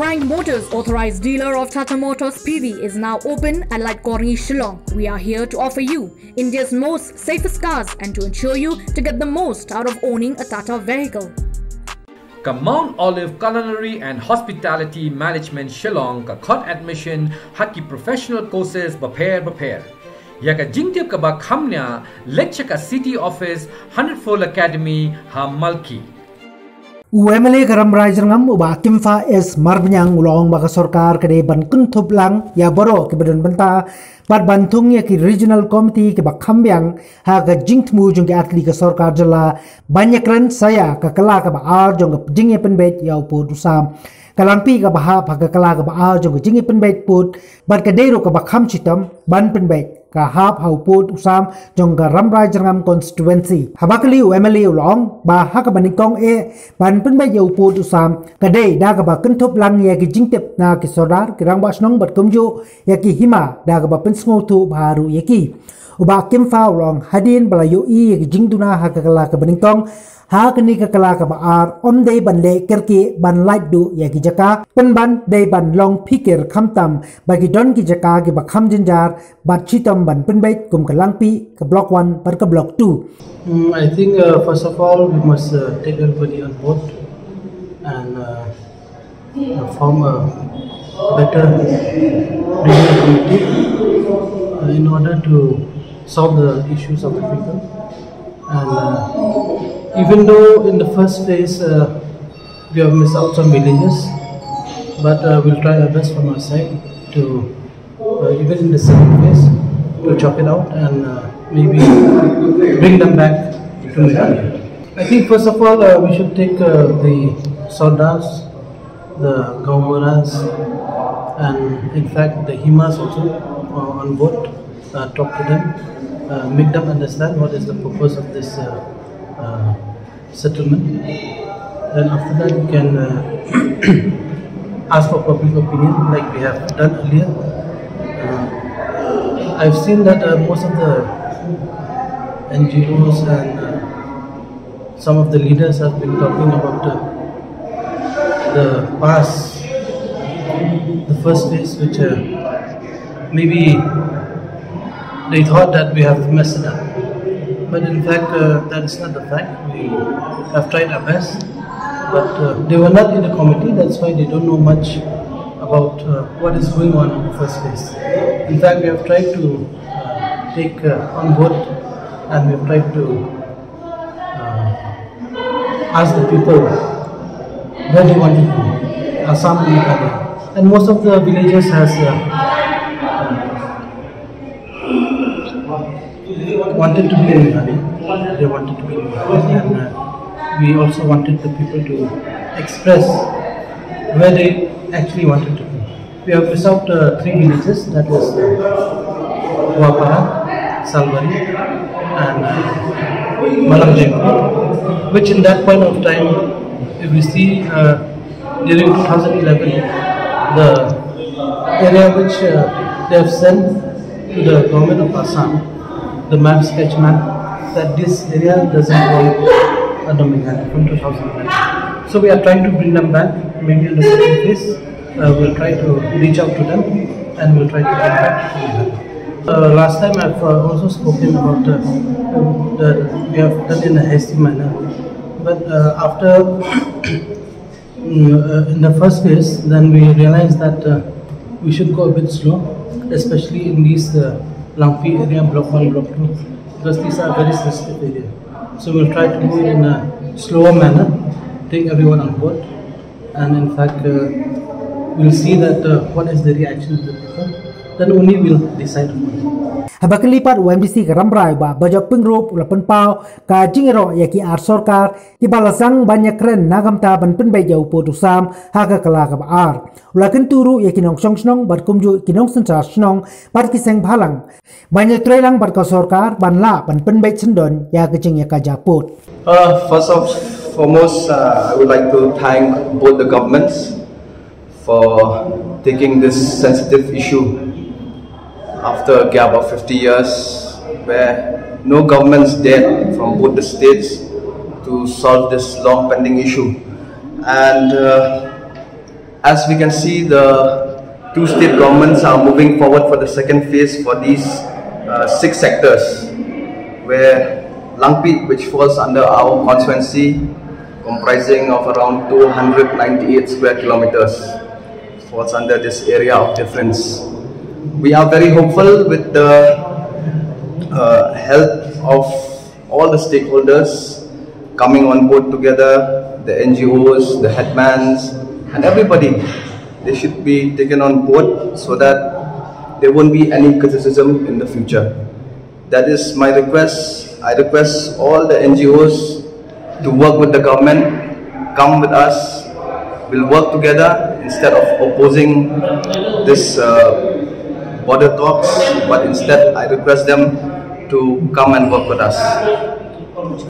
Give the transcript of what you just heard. Prime Motors, authorized dealer of Tata Motors PV, is now open at Light Corner, Shillong. We are here to offer you India's most safest cars and to ensure you to get the most out of owning a Tata vehicle. का Mount Olive culinary and hospitality management Shillong का खट admission हकी professional courses बफेर बफेर या का जिंतियब का बा खमन्या लेक्चर का सिटी ऑफिस 104 एकेडमी हम मल्की UMLA garam rajrangam uba kimfa es marbnyang ulong baka sorkar kade ban kunthub lang ya boro ke badan banta bat bantung ya ki regional committee ke bakhambyang ha ga jingthmu jung ke atli ke sorkar jala banyakran saya ka kala ka ba ar jung ke jingye penbet ya upo dusam kalangpi ka ba ha ka kala ka ba ar jung ke jingye penbet put bat ka deiro ka bakham chitam ban penbet ka hap hauput usam jong ka ramrai jangam constituency habakli UMLA ulong ba hakabanikong e ban pun ba yauput usam kadai da ka ba kenthop lang ya ki jingtep na ki sodar ki rang ba snong bat kumju ya ki hima da ka ba pensmo thu bharu ya ki uba kimfa ulong hadin balayo e ki jingduna hakakala ka baningtong hakni ka kala ka ba ar om dei ban le kerki ban light du ya ki jaka pen ban dei ban long phikir khamtam ba ki don ki jaka ki ba kham jinjar bat chitam ban pen bait kum ka langpi ka block 1 par ka block 2 I think first of all we must take everybody on board and form a better regional committee in order to solve the issues of the people and even though in the first phase we have missed out some villages, but we'll try our best from our side to even in the second phase to chop it out and maybe bring them back to Meghalaya. I think first of all we should take the Sardars, the Gaumaras, and in fact the Himas also on board, talk to them, make them understand what is the purpose of this settlement. Then after that we can ask for public opinion like we have done earlier. I've seen that most of the NGOs and some of the leaders have been talking about the past, the first phase, which maybe they thought that we have messed it up. But in fact, that is not the fact. We have tried our best, but they were not in the committee. That's why they don't know much about what is going on in the first place. In fact, we have tried to take on board, and we have tried to ask the people where they want to go, Assam and Meghalaya. And most of the villages has wanted to be in Meghalaya. They wanted to be in Meghalaya, and we also wanted the people to express where they actually wanted to be. We have resolved 3 villages, that is Guapara, Salvari, and Malamjayapur, which in that point of time, if we see during 2011, the area which they have sent to the government of Assam, the map, sketch map, that this area doesn't go under Meghalaya from 2009. So we are trying to bring them back, maybe in the second phase. We'll try to reach out to them and we'll try to bring back to Meghalaya. Last time I've also spoken about we have done in a hasty manner. But after in the first phase, then we realized that we should go a bit slow, especially in these Langpi area, block 1, block 2, because these are very sensitive areas. So we'll try to move in a slower manner, take everyone on board, and in fact we'll see that what is the reaction of the people. Then only we'll decide on it. Habakali par UMDC ka ramrai ba bajak pengrop ulapan pau ka jingero yaki ar sorkar ki balasang banyak kren nagamta ban penbai jau podusam haga kala ka ar ulakan turu yaki nong songsnong bat kumju ki nong sensar snong bat ki seng bhalang banyak trelang bat ka sorkar ban la ban penbai sendon ya kejing ya ka japut. First of foremost I would like to thank both the governments for taking this sensitive issue after a gap of 50 years where no governments dared from both the states to solve this long pending issue. And As we can see, the two state governments are moving forward for the second phase for these 6 sectors, where Langpi, which falls under our constituency, comprising of around 298 square kilometers, falls under this area of difference. We are very hopeful with the help of all the stakeholders coming on board together, the NGOs, the headmans, and everybody. They should be taken on board so that there won't be any criticism in the future. That is my request. I request all the NGOs to work with the government, come with us, we'll work together instead of opposing this border talks, but instead I request them to come and work with us.